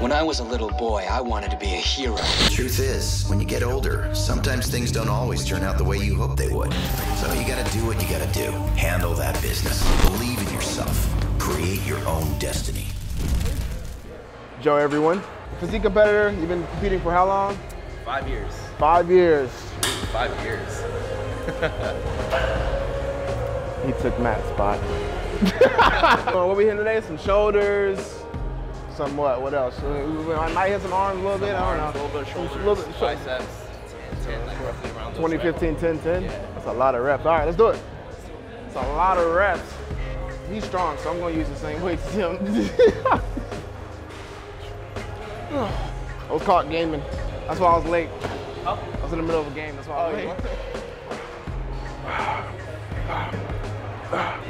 When I was a little boy, I wanted to be a hero. The truth is, when you get older, sometimes things don't always turn out the way you hoped they would. So you gotta do what you gotta do. Handle that business. Believe in yourself. Create your own destiny. Joe, everyone. Physique competitor, you've been competing for how long? 5 years. 5 years. 5 years. He took Matt's spot. So what we hitting today? Some shoulders. Some what else? I might hit some arms a little bit. I don't know. A little bit of shoulders, biceps, 10, like roughly around 2015, 10-10? Yeah. That's a lot of reps. All right, let's do it. That's a lot of reps. He's strong, so I'm going to use the same weights as him. I was caught gaming. That's why I was late. Oh. I was in the middle of a game. That's why I was late.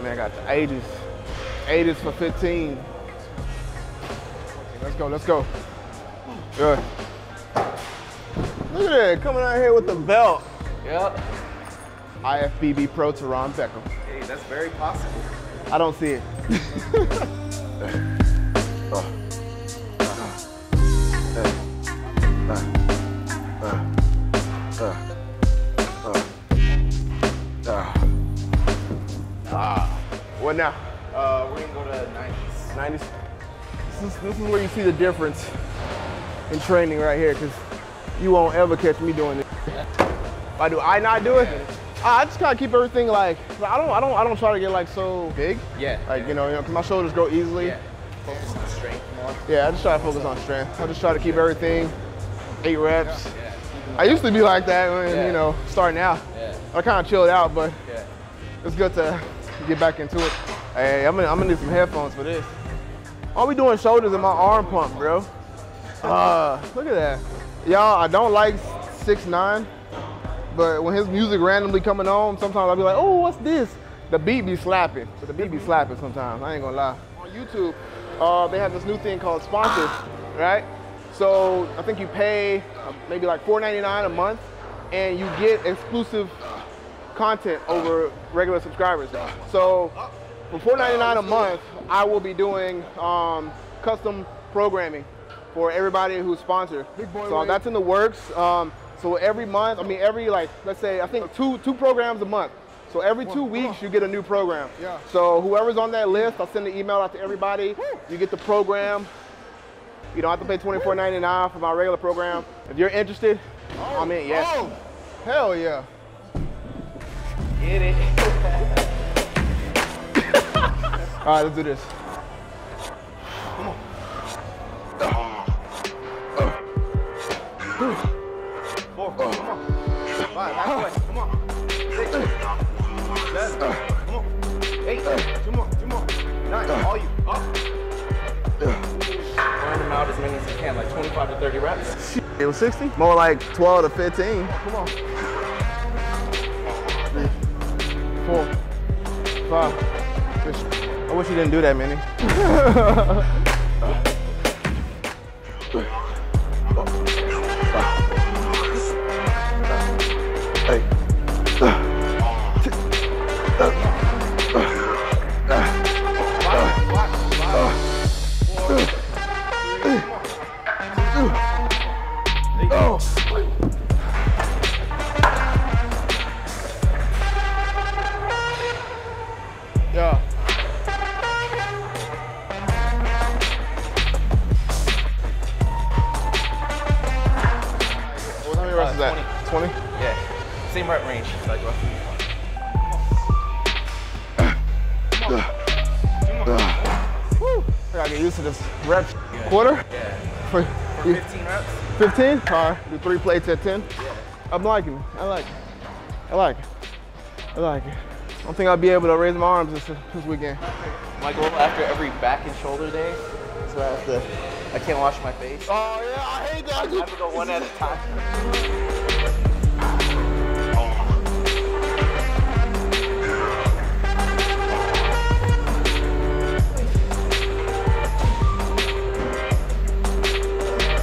Man, I got the 80s. 80s for 15. Let's go, let's go. Good. Look at that, coming out here with the belt. Yep. IFBB Pro Teron Beckham. Hey, that's very possible. I don't see it. What now? We're gonna go to 90s. 90s. This is where you see the difference in training right here, because you won't ever catch me doing this. Why do I not do it? Yeah. I just kind of keep everything like I don't try to get like so big. Yeah. Like you know, cause my shoulders grow easily. Yeah. Focus on strength more. Yeah, I just try to focus on strength. I just try to keep everything 8 reps. Yeah. I used to be like that when you know starting out. Yeah. I kind of chilled out, but it's good to get back into it. Hey, I'm gonna need some headphones for this. All we doing shoulders and my arm pump, bro. Look at that. Y'all, I don't like 6'9", but when his music randomly coming on, sometimes I'll be like, oh, what's this? The beat be slapping. But the beat be slapping sometimes, I ain't gonna lie. On YouTube, they have this new thing called sponsors, right? So I think you pay maybe like $4.99 a month, and you get exclusive content over regular subscribers. So for $4.99 a month, I will be doing custom programming for everybody who's sponsored. So that's in the works. So every month, I mean every like, let's say, I think two programs a month. So every 2 weeks you get a new program. Yeah. So whoever's on that list, I'll send an email out to everybody. You get the program. You don't have to pay $24.99 for my regular program. If you're interested, I'm in, yes. Oh, hell yeah. Get it. All right, let's do this. Come on. As many as you can, like 25 to 30 reps. It was 60? More like 12 to 15. Come on. 4, 5. 6. I wish you didn't do that many. For 15 reps? 15? All right, do 3 plates at 10. Yeah. I'm liking it. I like it. I like it. I like it. I don't think I'll be able to raise my arms this weekend. My goal after every back and shoulder day is that I can't wash my face. Oh yeah, I hate that. I have to go 1 at a time.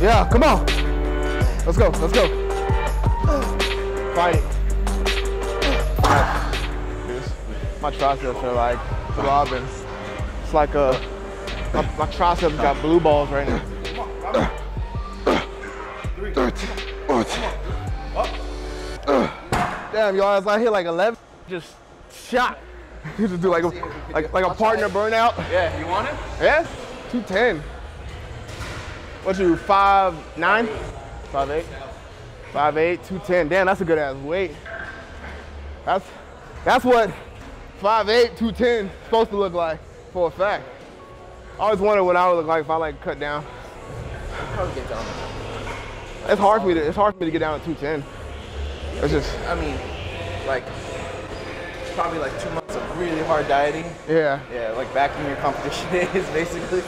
Yeah, come on. Let's go, let's go. Fight it. Nice. my triceps are like throbbing. It's like a, my triceps got blue balls right now. Damn, y'all, it's like hit like 11, just shot. You just do like a partner burnout. Yeah, you want it? Yeah, 210. What you, 5'9"? 5'8"? 5'8", 210. Damn, that's a good ass weight. That's what 5'8", 210 is supposed to look like for a fact. I always wondered what I would look like if I like cut down. It's hard for me to get down to 210. It's just, I mean, like probably like 2 months of really hard dieting. Yeah. Yeah, like back when your competition is basically.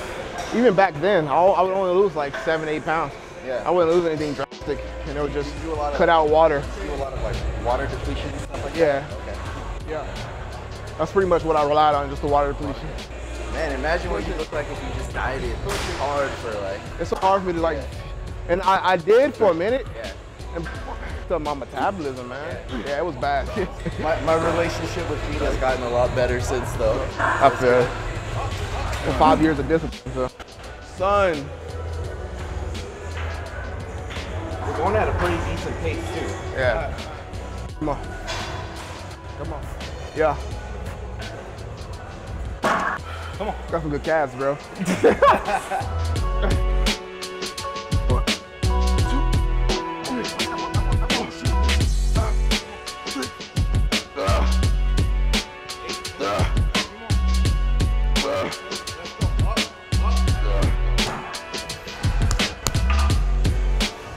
Even back then, I would only lose like 7 to 8 pounds. Yeah. I wouldn't lose anything drastic. You know, just cut out water. Do a lot of like water depletion and stuff like that? Yeah. Okay. Yeah. That's pretty much what I relied on, just the water depletion. Man, imagine what you look like if you just dieted hard for like. It's so hard for me to like, and I did for a minute. Yeah. And so my metabolism, man. Yeah, it was bad. my relationship with food has gotten a lot better since though. I feel it. 5 years of discipline, so. Son. We're going at a pretty decent pace too. Yeah. Come on. Come on. Yeah. Come on. Got some good calves, bro.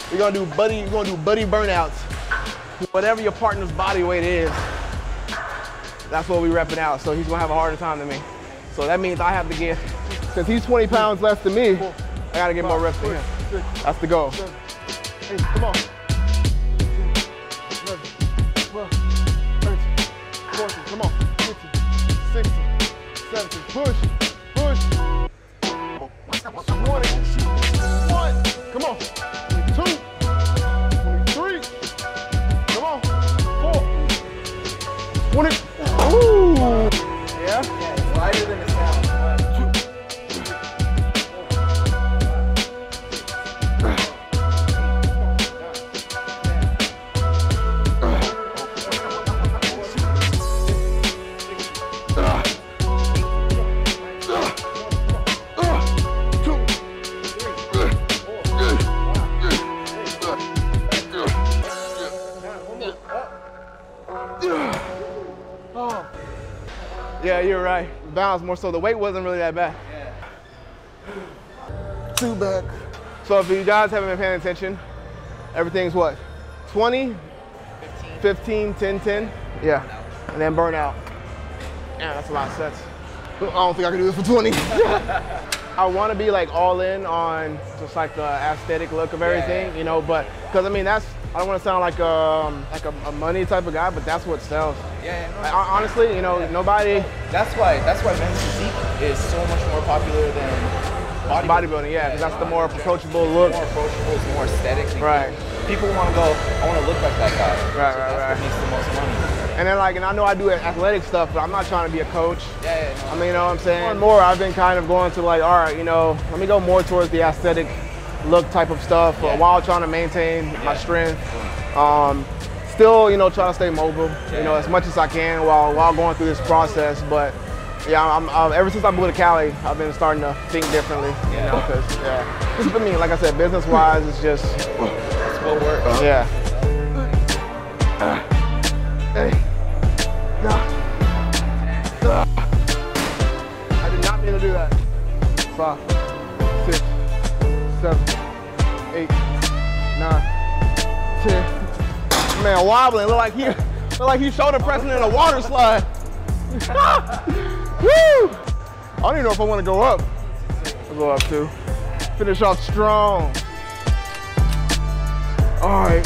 You're gonna do buddy burnouts. Whatever your partner's body weight is, that's what we repping out. So he's gonna have a harder time than me. So that means I have to get, since he's 20 pounds less than me, I gotta get more reps than him. That's the goal. Hey, come on. 12, 13, 14, come on. 15, 16, 17, push. 21, come on. 2, 3, come on, 4, 20, ooh, yeah, it's lighter than it sounds. Yeah, you're right. The balance more so. The weight wasn't really that bad. Yeah. 2 back. So if you guys haven't been paying attention, everything's what? 20? 15, 10, 10? Yeah. Burnout. And then burnout. Yeah, that's a lot of sets. I don't think I can do this for 20. I want to be like all in on just like the aesthetic look of everything, you know, but, because I mean, that's, I don't want to sound like a money type of guy, but that's what sells. Yeah, no, honestly, you know, nobody. That's why men's physique is so much more popular than bodybuilding. Yeah, because that's the more approachable look. More approachable, it's more aesthetic. Right. People want to go, I want to look like that guy. Right, so right. That makes the most money. And then like, and I know I do athletic stuff, but I'm not trying to be a coach. Yeah, yeah. No, I mean, you know what I'm saying? More and more, I've been kind of going to like, all right, you know, let me go more towards the aesthetic look type of stuff while trying to maintain my strength. Still, you know, try to stay mobile, you know, as much as I can while going through this process. But yeah, I'm ever since I moved to Cali, I've been starting to think differently, you know, because I mean, like I said, business wise, it's just still work. Yeah. I did not mean to do that. 5, 6, 7, 8, 9, 10. Man, wobbling. Look like he shoulder pressing in a water slide. Woo! I don't even know if I want to go up. I'll go up too. Finish off strong. All right,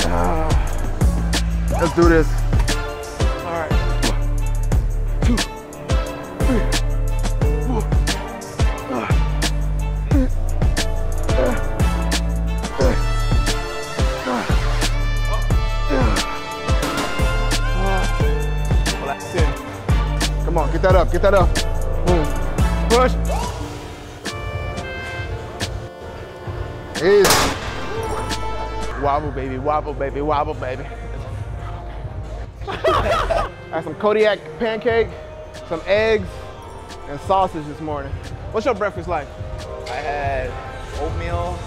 let's do this. All right. 1, 2, 3, 4. Come on. on, get that up, get that up. Boom. Push. Easy. Wobble, baby, wobble, baby, wobble, baby. I had some Kodiak pancake, some eggs, and sausage this morning. What's your breakfast like? I had oatmeal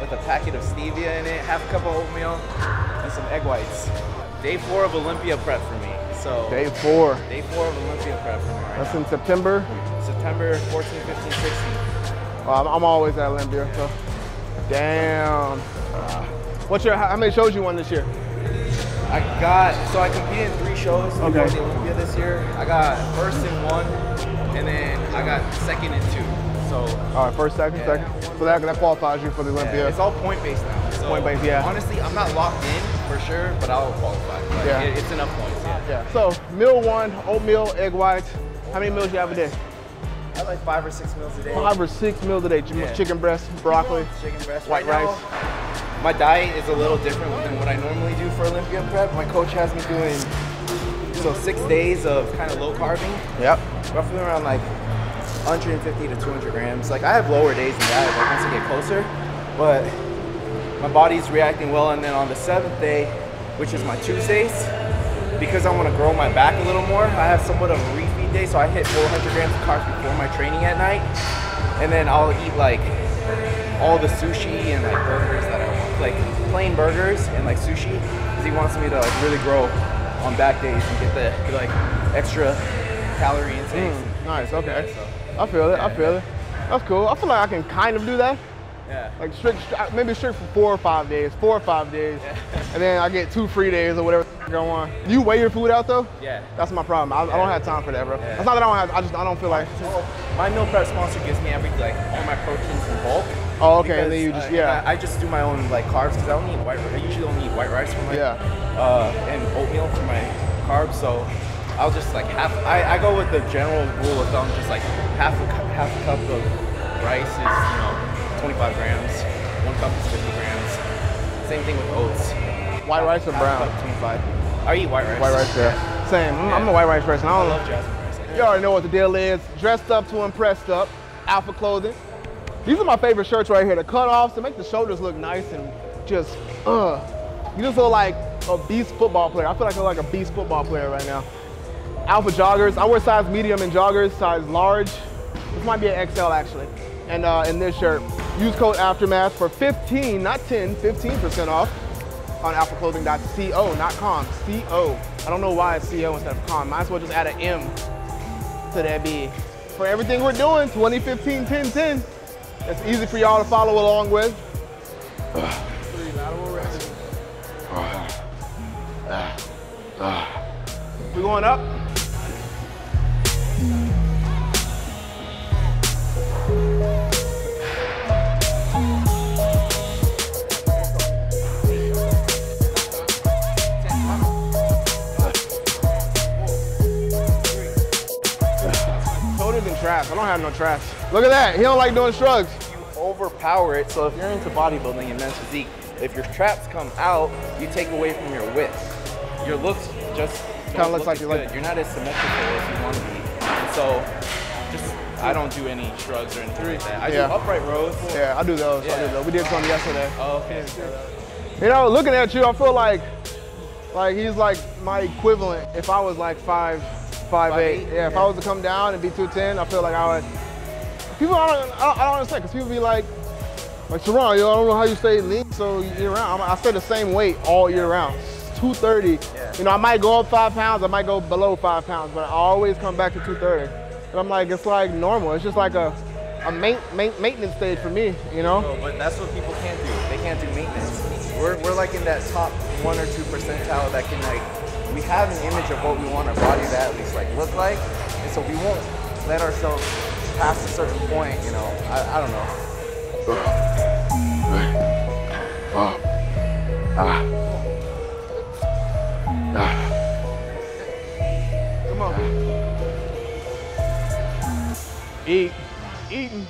with a packet of stevia in it, half a cup of oatmeal, and some egg whites. Day 4 of Olympia prep for me. So Day 4 of Olympia prep for me right now. That's in September? September 14, 15, 16. Well, I'm always at Olympia, so. Damn. How many shows you won this year? I competed in 3 shows for the Olympia this year. I got first in 1, and then I got second in 2. So, all right, first, second, second. So that qualifies you for the Olympia. Yeah, it's all point-based now. So point-based, yeah. Honestly, I'm not locked in for sure, but I'll qualify. Like, yeah. It's enough points, yeah. So meal 1, oatmeal, egg whites. How many meals do you have a day? I have like 5 or 6 meals a day. 5 or 6 meals a day. Yeah. Chicken breast, broccoli, chicken breast, white rice. My diet is a little different than what I normally do for Olympia prep. My coach has me doing 6 days of kind of low carbing. Yep. Roughly around like 150 to 200 grams. Like I have lower days than that like once I get closer, but my body's reacting well. And then on the 7th day, which is my Tuesdays, because I want to grow my back a little more, I have somewhat of a refeed day, so I hit 400 grams of carbs before my training at night, and then I'll eat like all the sushi and like burgers that I want, like plain burgers and like sushi, because he wants me to like really grow on back days and get the like extra calorie intake. Nice. Okay. So, I feel it, I feel it. That's cool. I feel like I can kind of do that. Yeah. Like maybe strict for 4 or 5 days, 4 or 5 days. Yeah. And then I get 2 free days or whatever going on. You weigh your food out though? Yeah. That's my problem. I don't have time for that, bro. Yeah. It's not that I don't have, I don't feel like. My meal prep sponsor gives me all my proteins in bulk. Oh, okay, because, and then you just, I just do my own like carbs, because I don't eat white rice. I usually don't eat white rice for my, and oatmeal for my carbs, so. I'll just like I go with the general rule of thumb, just like half a cup of rice is, 25 grams, 1 cup is 50 grams. Same thing with oats. White rice or brown? Half a cup, 25. I eat white rice. White rice, yeah. Same, I'm a white rice person. I love jasmine rice. You already know what the deal is. Dressed up to impressed up, Alpha Clothing. These are my favorite shirts right here, the cutoffs, to make the shoulders look nice and just, you just look like a beast football player. I feel like I look like a beast football player right now. Alpha joggers. I wear size medium in joggers, size large. This might be an XL actually. And in this shirt, use code Aftermath for 15, not 10, 15% off on alphaclothing.co, not com, C-O. I don't know why it's C-O instead of com. Might as well just add an M to that B. For everything we're doing, 2015, 10, 10. It's easy for y'all to follow along with. 3 lateral raises. We going up? Trash. I don't have no trash. Look at that. He don't like doing shrugs. You overpower it. So if you're into bodybuilding and men's physique, if your traps come out, you take away from your width. Your looks just kind of looks like you're not as symmetrical as you want to be. And so just I don't do any shrugs or anything like that. I do upright rows. Yeah, I do those. Yeah. I do those. We did some yesterday. Oh, okay. You know, looking at you, I feel like he's like my equivalent. If I was like 5'8". Yeah, if I was to come down and be 210, I feel like I would. People, I don't understand, because people be like Sharon, yo, I don't know how you stay lean so year round. I stay the same weight all year round, 230. Yeah. You know, I might go up 5 pounds, I might go below 5 pounds, but I always come back to 230. And I'm like, it's like normal. It's just like a maintenance stage for me, you know? No, but that's what people can't do. They can't do maintenance. We're like in that top 1 or 2 percentile that can we have an image of what we want our body to at least look like, and so we won't let ourselves pass a certain point, you know. I don't know. Come on. Eating.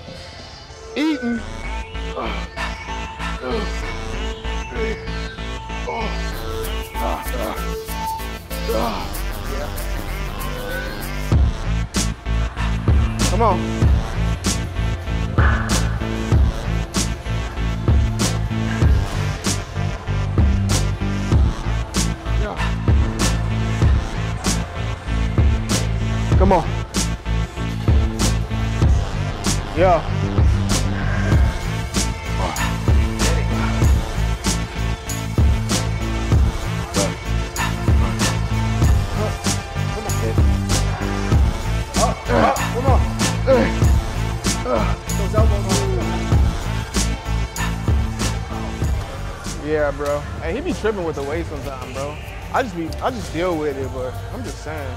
Come on. Yeah. Come on. Yeah. Yeah, bro. Hey, he be tripping with the weight sometimes, bro. I just deal with it, but I'm just saying.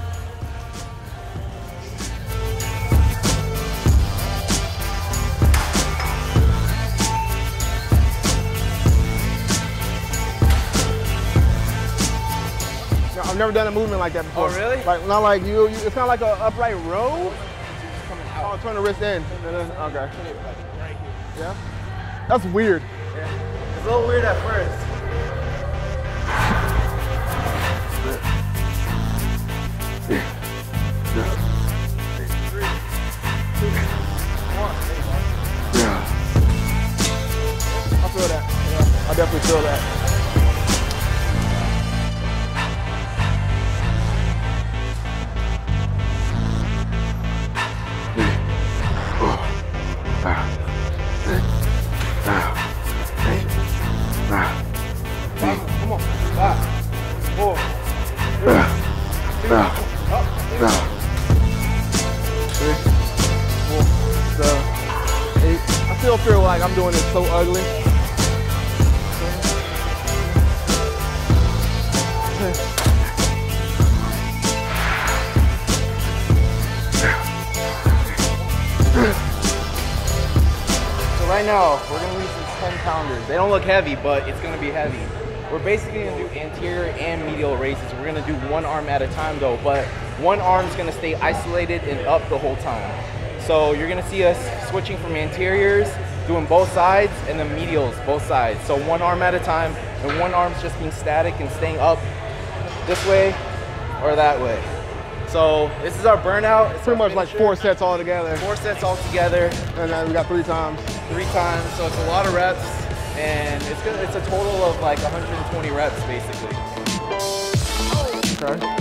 No, I've never done a movement like that before. Oh, really? Like not like you. It's not like an upright row. Oh, turn the wrist in. Okay. Yeah. That's weird. Yeah. It's a little weird at first. I feel that. Yeah, I definitely feel that. I still feel like I'm doing it so ugly. So right now, we're gonna use these 10 pounders. They don't look heavy, but it's gonna be heavy. We're basically gonna do anterior and medial raises. We're gonna do one arm at a time though, but one arm's gonna stay isolated and up the whole time. So you're gonna see us switching from anteriors, doing both sides, and then medials, both sides. So one arm at a time, and one arm's just being static and staying up this way or that way. So this is our burnout. It's pretty much like four sets all together. Four sets all together. And then we got three times. Three times, so it's a lot of reps, and it's a total of like 120 reps, basically. Okay. Yeah.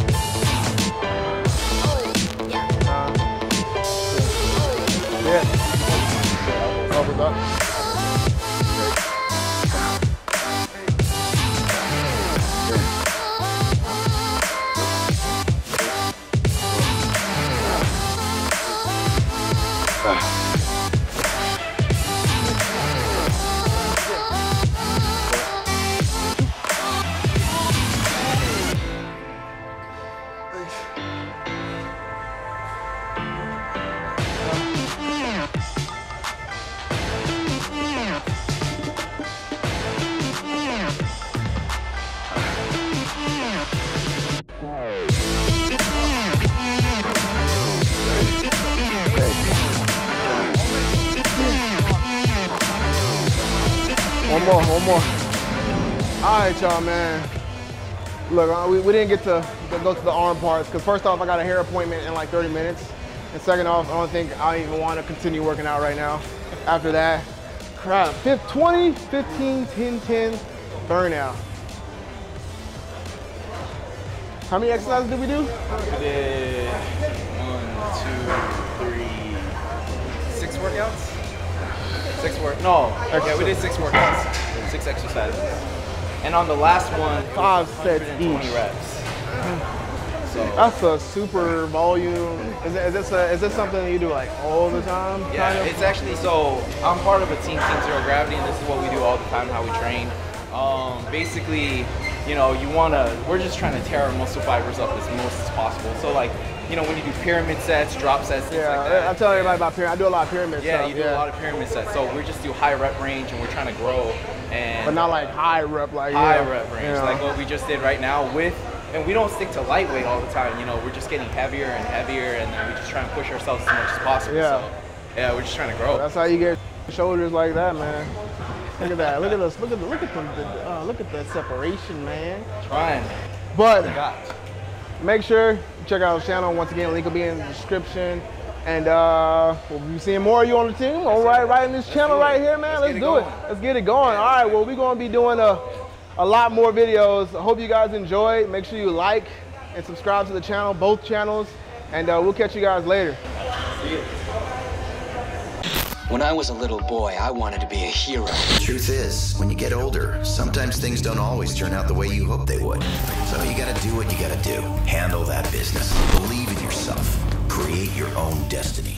One more. All right, y'all, man. Look, we didn't get to go to the arm parts because first off, I got a hair appointment in like 30 minutes. And second off, I don't think I even want to continue working out right now. After that, crap, 20, 15, 10, 10, burnout. How many exercises did we do? We did 1, 2, 3, 6 workouts. Okay, we did 6 workouts, 6 exercises. And on the last one, 5 sets each. Reps. So. That's a super volume. Is this something that you do like all the time? Yeah, kind of? It's actually, so I'm part of a team, Team Zero Gravity, and this is what we do all the time, how we train. Basically, you know, we're just trying to tear our muscle fibers up as most as possible. So like, you know, when you do pyramid sets, drop sets, things like that. I tell everybody about pyramid. I do a lot of pyramid sets. Yeah, you do a lot of pyramid sets. So we just do high rep range, and we're trying to grow. And but not like high rep, like high rep range, like what we just did right now. And we don't stick to lightweight all the time. You know, we're just getting heavier and heavier, and then we just try and push ourselves as much as possible. Yeah, so, yeah, we're just trying to grow. That's how you get shoulders like that, man. Look at that. Look at us. Look at the separation, man. Trying. But. Make sure you check out our channel. Once again, link will be in the description. And we'll be seeing more of you on the team. All right, right in this channel right here, man. Let's do it. Let's get it going. All right, well, we're going to be doing a lot more videos. I hope you guys enjoyed. Make sure you like and subscribe to the channel, both channels. And we'll catch you guys later. See ya. When I was a little boy, I wanted to be a hero. The truth is, when you get older, sometimes things don't always turn out the way you hoped they would. So you gotta do what you gotta do. Handle that business. Believe in yourself. Create your own destiny.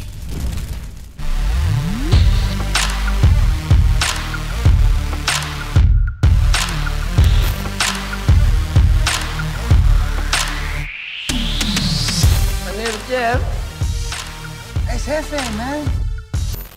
My name's Jeff. It's Jefe, man.